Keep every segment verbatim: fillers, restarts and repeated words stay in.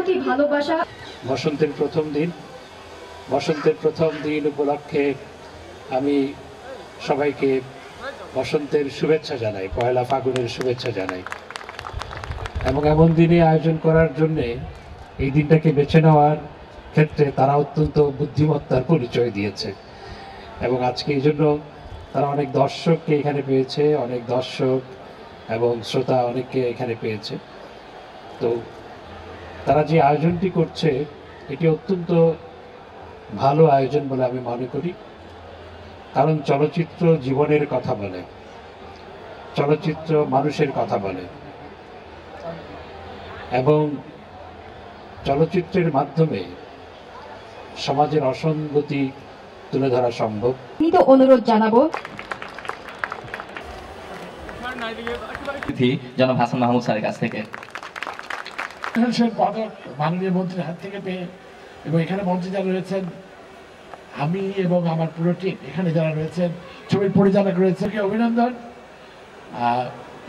কতটি ভালোবাসা। বসন্তের প্রথম দিন বসন্তের প্রথম দিন উপলক্ষে আমি সবাইকে বসন্তের শুভেচ্ছা জানাই, পয়লা ফাগুনের শুভেচ্ছা জানাই। এবং এমন দিনে আয়োজন করার জন্যে, এই দিনটাকে বেছে নেওয়ার ক্ষেত্রে তারা অত্যন্ত বুদ্ধিমত্তার পরিচয় দিয়েছে। এবং আজকে এই জন্য তারা অনেক দর্শককে এখানে পেয়েছে, অনেক দর্শক এবং শ্রোতা অনেককে এখানে পেয়েছে। তো তারা যে আয়োজনটি করছে এটি অত্যন্ত ভালো আয়োজন বলে আমি মনে করি, কারণ চলচ্চিত্র জীবনের কথা বলে, চলচ্চিত্র মানুষের কথা বলে। এবং চলচ্চিত্রের মাধ্যমে সমাজের অসঙ্গতি তুলে ধরা সম্ভব। অনুরোধ জানাবো জনাব হাসান মাহমুদ স্যারের কাছ থেকে। পদক মাননীয় মন্ত্রীর হাত থেকে পেয়ে এবং এখানে মঞ্চে যারা রয়েছেন, আমি এবং আমার পুরো টিম এখানে যারা রয়েছেন, ছবির পরিচালক রয়েছে অভিনন্দন,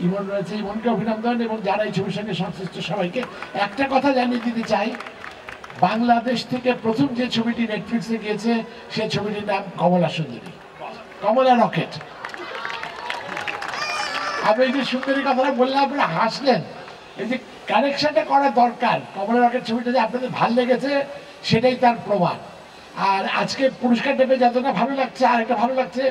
ইমন রয়েছে ইমনকে অভিনন্দন, এবং যারা এই ছবির সঙ্গে সংশ্লিষ্ট সবাইকে একটা কথা জানিয়ে দিতে চাই, বাংলাদেশ থেকে প্রথম যে ছবিটি নেটফ্লিক্সে গিয়েছে সেই ছবিটির নাম কমলা সুন্দরী, কমলা রকেট। আপনি যে সুন্দরী কথাটা বললাম, আপনারা হাসলেন, এই যে কানেকশনটা করা দরকার, কমলা রকেট ছবিটা যে আপনাদের ভালো লেগেছে সেটাই তার প্রমাণ। আর আজকে পুরস্কারটা পেয়ে যতটা ভালো লাগছে, আর একটা ভালো লাগছে,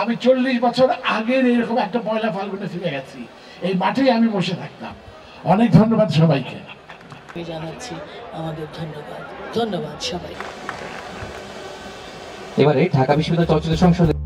আমি চল্লিশ বছর আগের এরকম একটা পয়লা ফাল্গুনে ফিরে গেছি, এই মাঠেই আমি বসে থাকতাম। অনেক ধন্যবাদ সবাইকে জানাচ্ছি, আমাদের ধন্যবাদ, ধন্যবাদ সবাইকে। এবারে ঢাকা বিশ্ববিদ্যালয় চলচ্চিত্র সংসদে